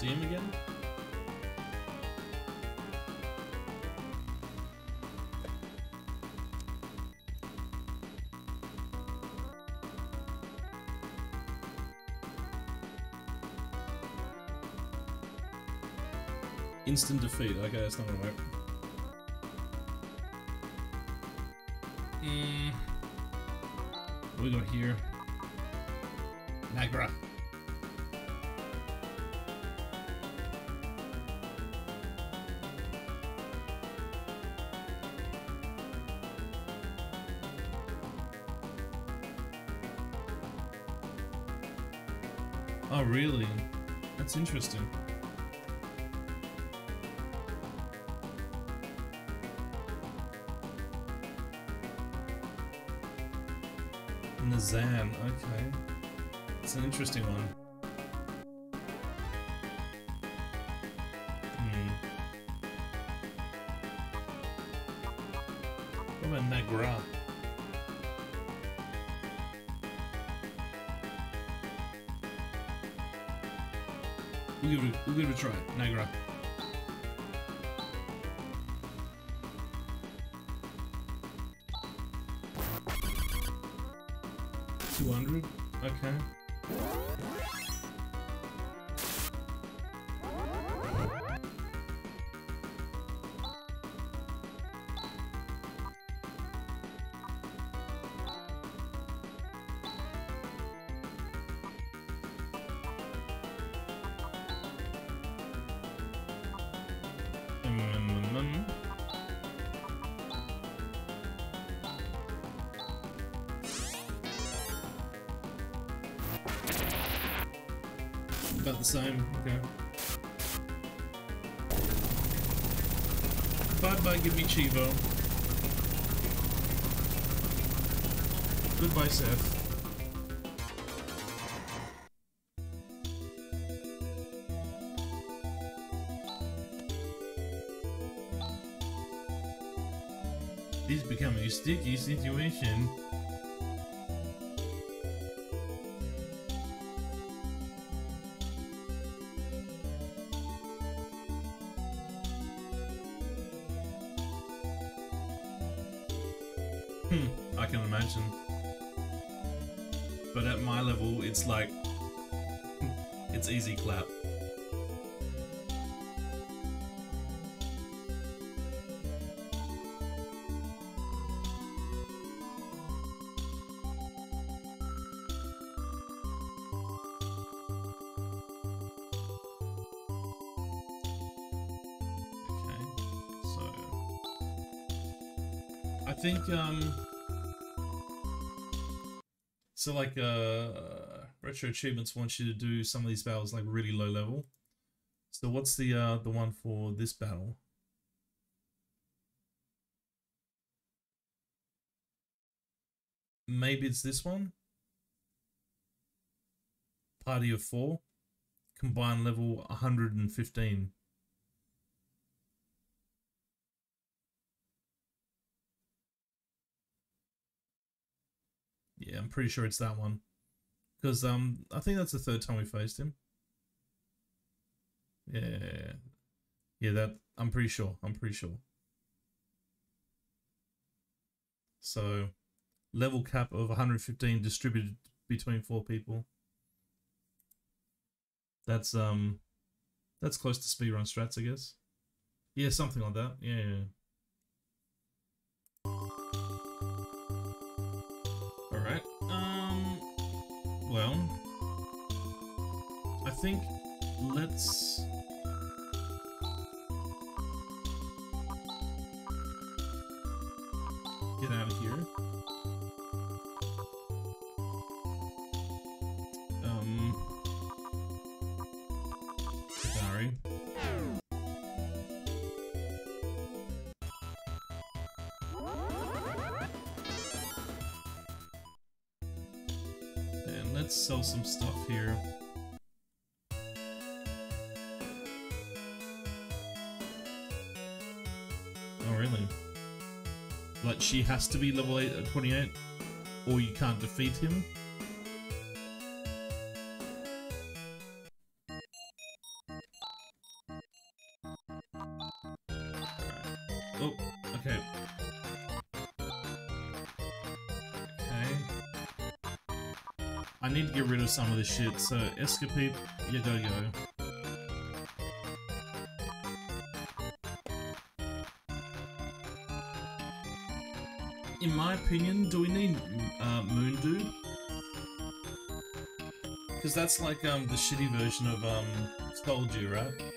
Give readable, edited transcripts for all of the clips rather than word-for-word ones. Steam again? Instant Defeat. Okay, that's not gonna work. What do we got here? Nagra. Oh, really? That's interesting. Nazan, okay. It's an interesting one. What about Nagra? We'll give it a try, Nagra. Okay. About the same, okay. Bye bye, give me Chivo. Goodbye, Seth. This is becoming a sticky situation. I can imagine. But at my level, it's like... it's easy clap. Okay, so... I think, so like, Retro Achievements wants you to do some of these battles like really low level. So what's the one for this battle? Maybe it's this one? Party of 4. Combined level 115. Yeah, I'm pretty sure it's that one. Because I think that's the third time we faced him. Yeah. Yeah, that I'm pretty sure. I'm pretty sure. So level cap of 115 distributed between 4 people. That's close to speedrun strats, I guess. Yeah, something like that. Yeah. Well, I think let's... get out of here. Sorry. Let's sell some stuff here. Oh really? Like she has to be level 8 or 28 or you can't defeat him? Oh, okay. Okay. I need to get rid of some of this shit, so escapade, yeah, go. In my opinion, do we need Moondoo? Because that's like the shitty version of Soldier, right?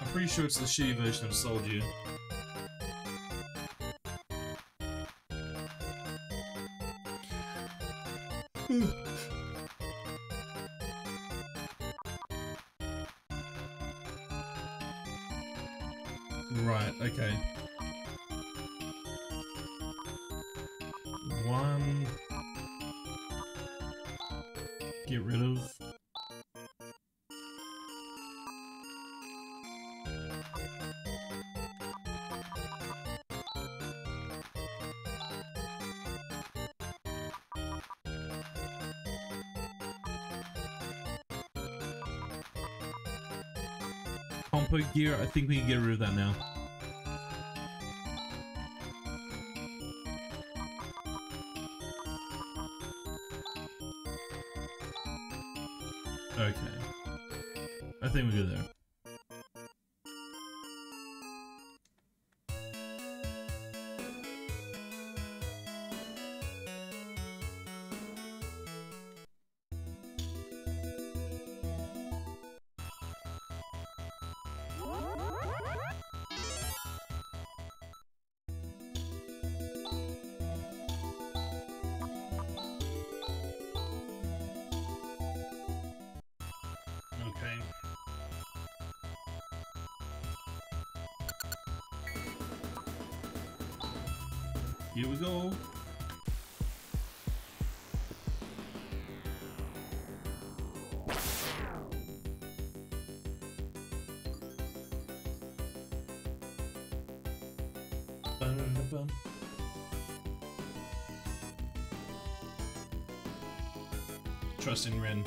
I'm pretty sure it's the shitty version of Soldier. Right, okay. 1... Get rid of... Compo gear, I think we can get rid of that now. Okay. I think we're good there. Here we go. Bum. Trust in Ren.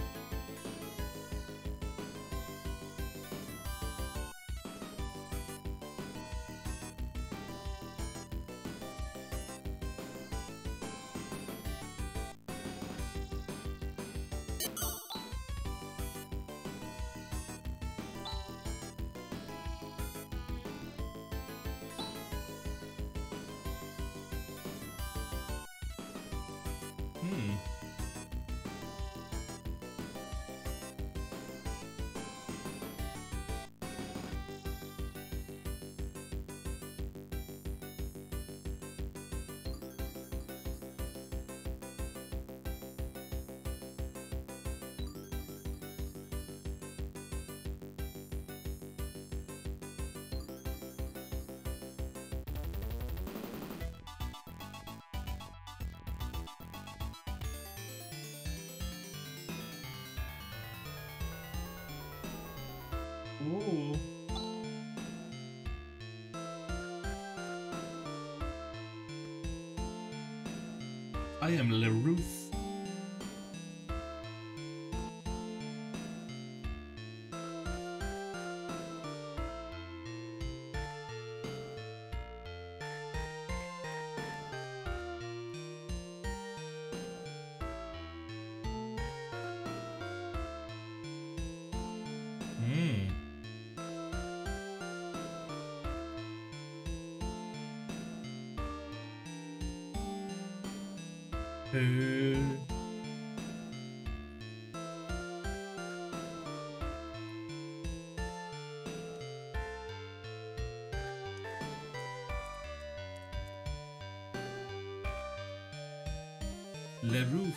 Ooh. I am Le Roof. Le Roof.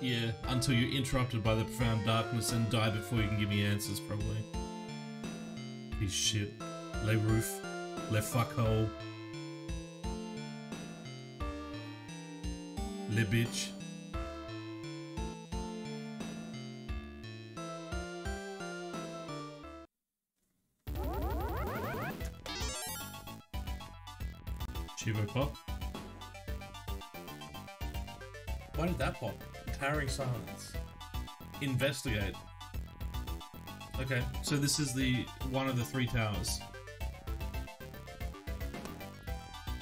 Yeah, until you're interrupted by the profound darkness and die before you can give me answers, probably. Piece of shit. Le Roof. Le fuckhole. Le bitch. Chivo pop. Why did that pop? Towering Silence. Investigate. Okay, so this is the one of the three towers.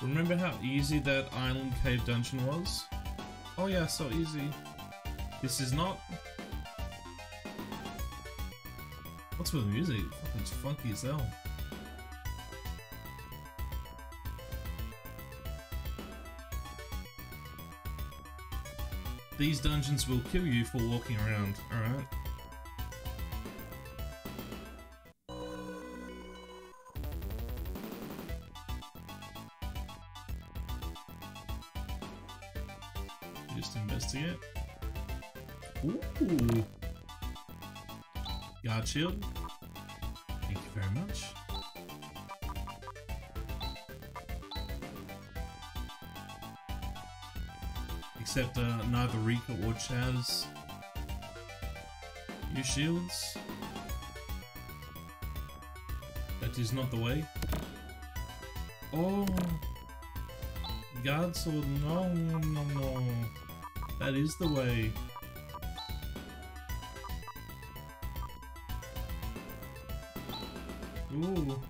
Remember how easy that island cave dungeon was? Oh yeah, so easy. This is not... What's with the music? Fucking funky as hell. These dungeons will kill you for walking around, alright? Just investigate. Ooh! Guard Shield. Thank you very much. Except neither Rika or Chaz use shields. That is not the way. Oh, Guard Sword! No, no, no. That is the way. Ooh.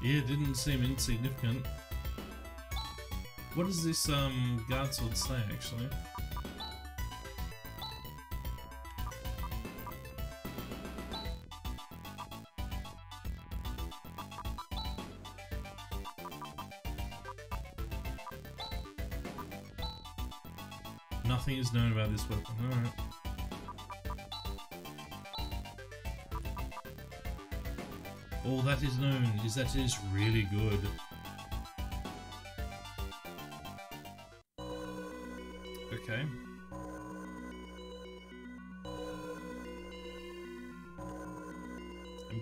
Yeah, it didn't seem insignificant. What does this Guard Sword say, actually? Nothing is known about this weapon, alright. All that is known is that it is really good. Okay. I'm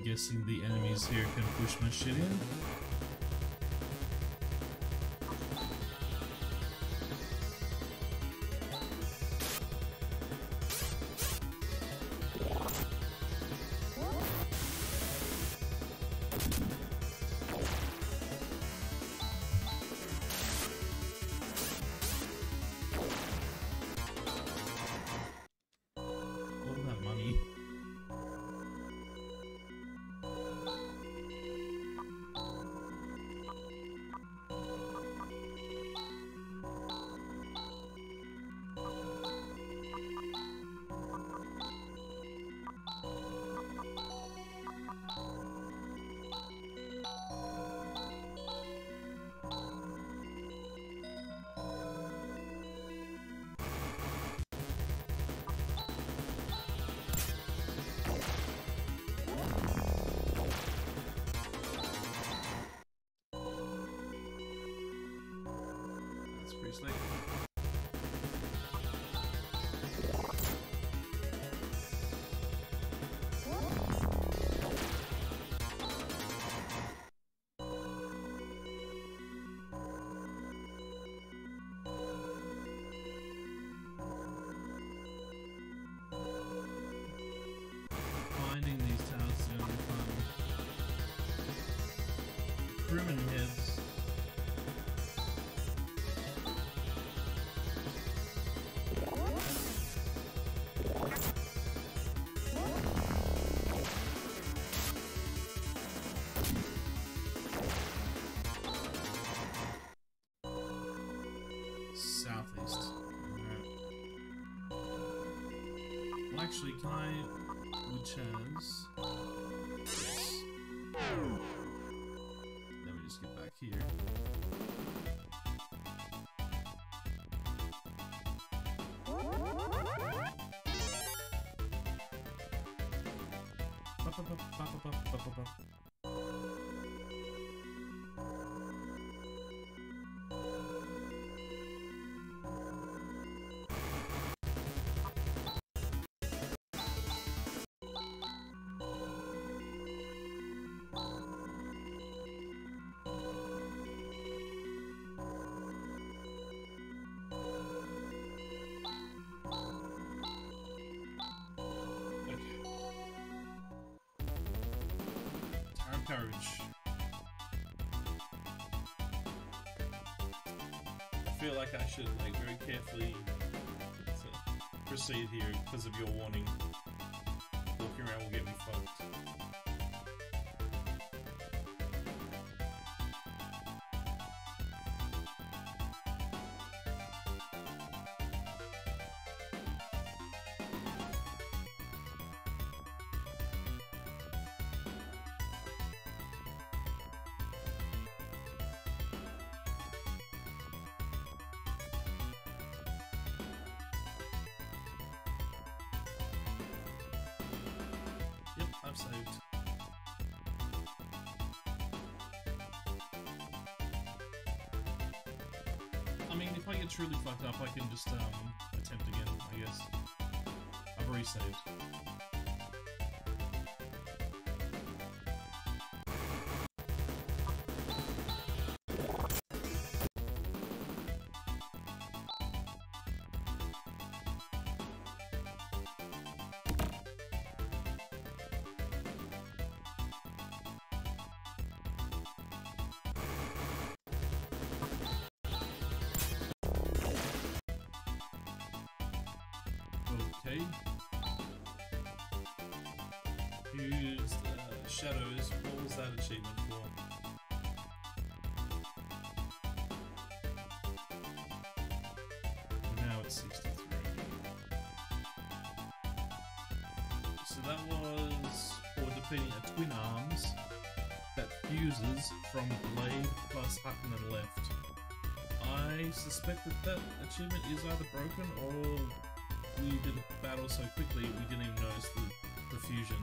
guessing the enemies here can push my shit in. Southeast. All right. Well, actually, can I... with Chaz? Yes. Then we just get back here. I feel like I should like very carefully proceed here because of your warning. Walking around will get me truly fucked up. I can just attempt again, I guess. I've resaved. Shadows, what was that achievement for? Now it's 63. So that was for defeating a twin arms that fuses from Blade plus Huckman left. I suspect that that achievement is either broken or we did a battle so quickly we didn't even notice the fusion.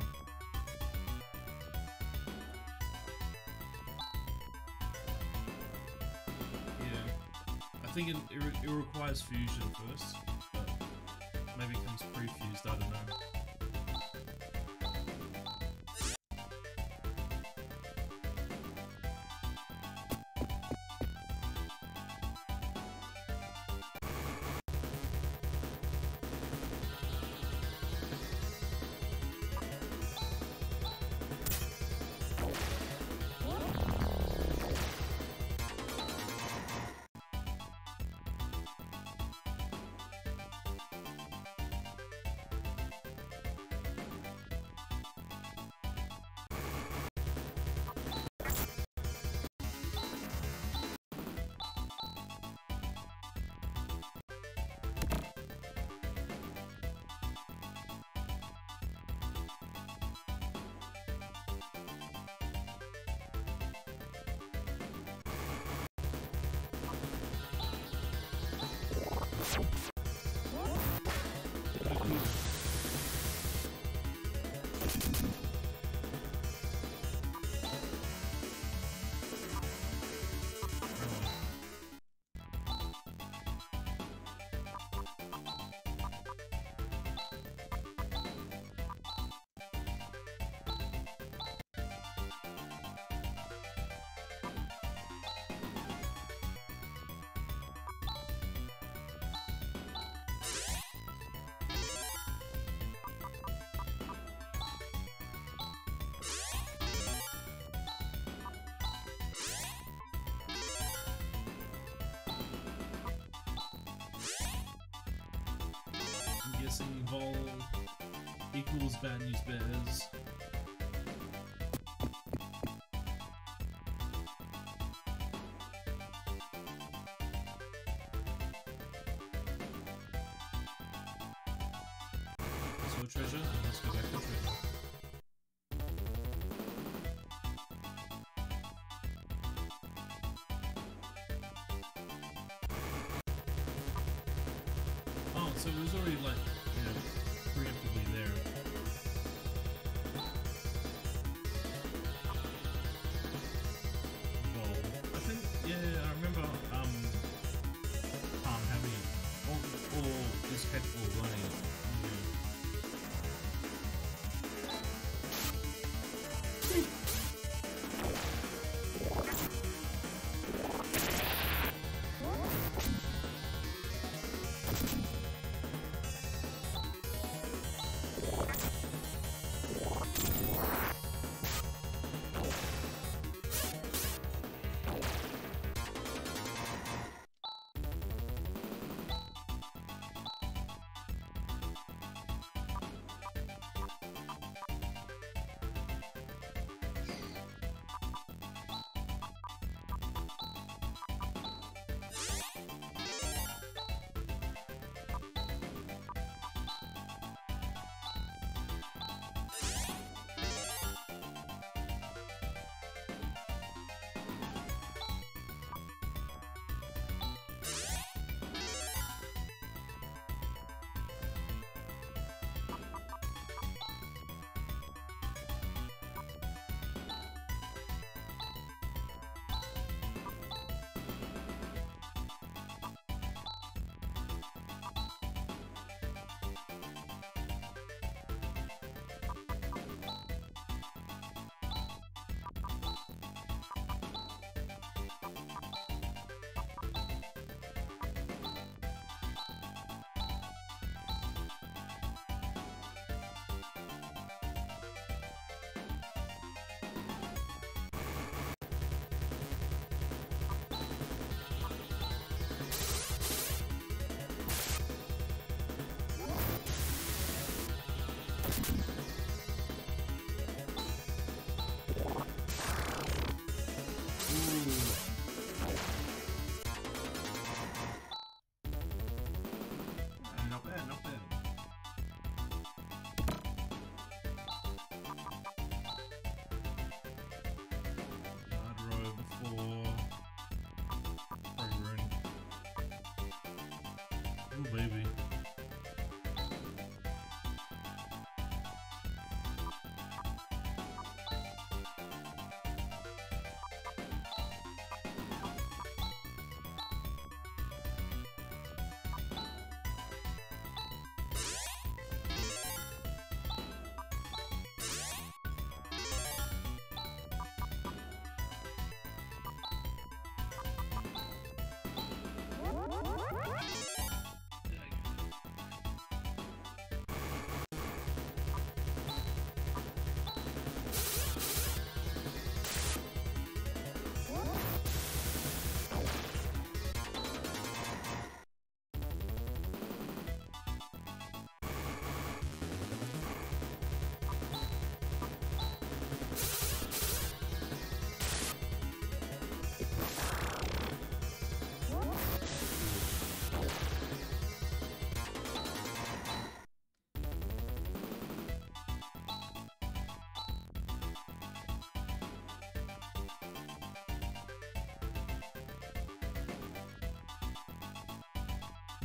I think it requires fusion first, but maybe it comes pre-fused, I don't know. Vol equals bad news bears. So no treasure, then let's go back over it. So it was already like, you know, preemptively there. Well, I think, yeah, I remember having all this capable of learning.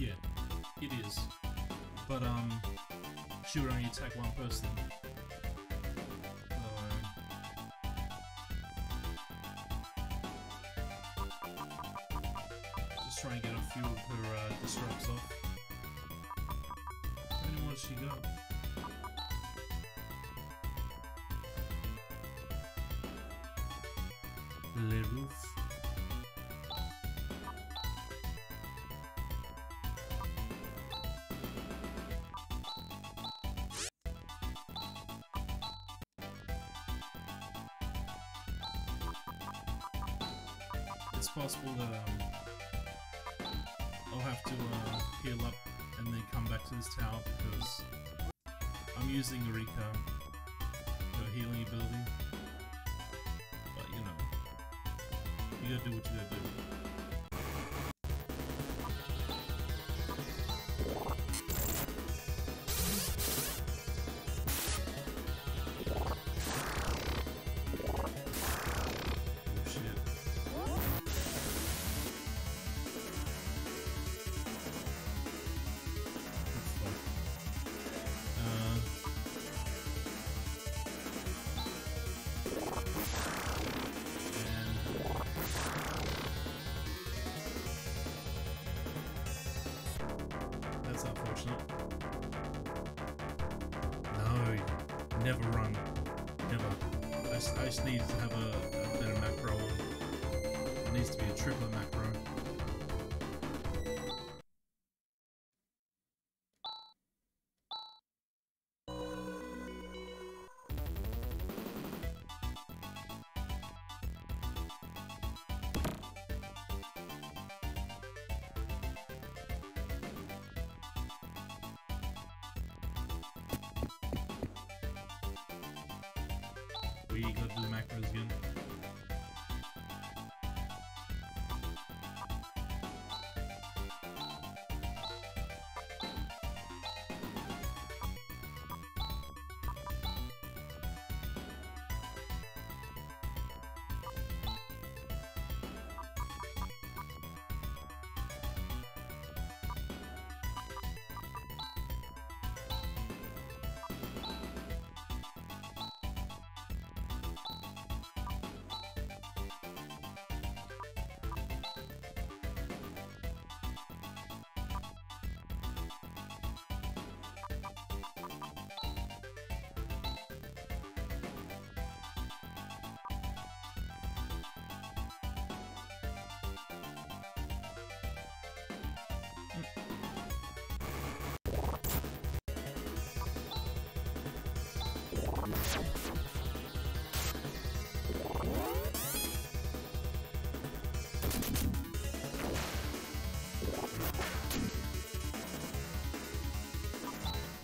Yeah, it is. But she would only attack one person. Just trying to get a few of her disrupts off. How many more has she got? Le Roof. It's possible that I'll have to heal up and then come back to this tower because I'm using Eureka, her healing ability. But you know, you gotta do what you gotta do. That's unfortunate. No, never run. Never. I just need to have a better macro on. It needs to be a triplet macro.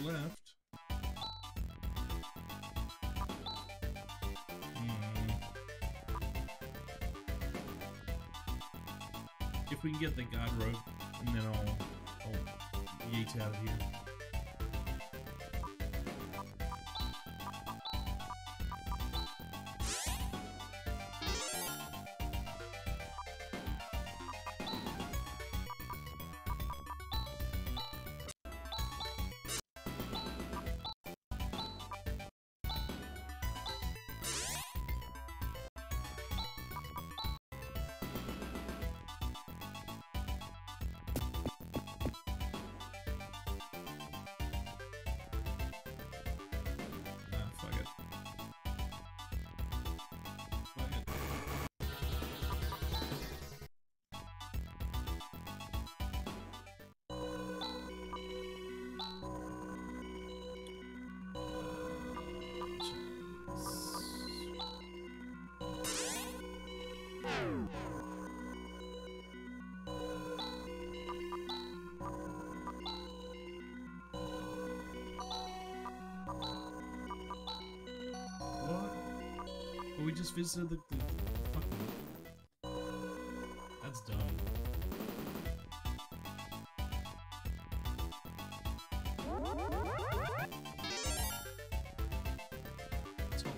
Left. If we can get the guard rope, and then I'll yeet out of here. Just visited the fucking... That's dumb. Top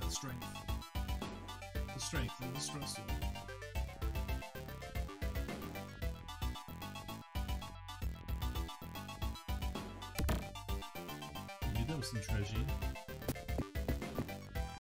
left, huh? Strength. The strength and the stress level. Maybe that was some treasure.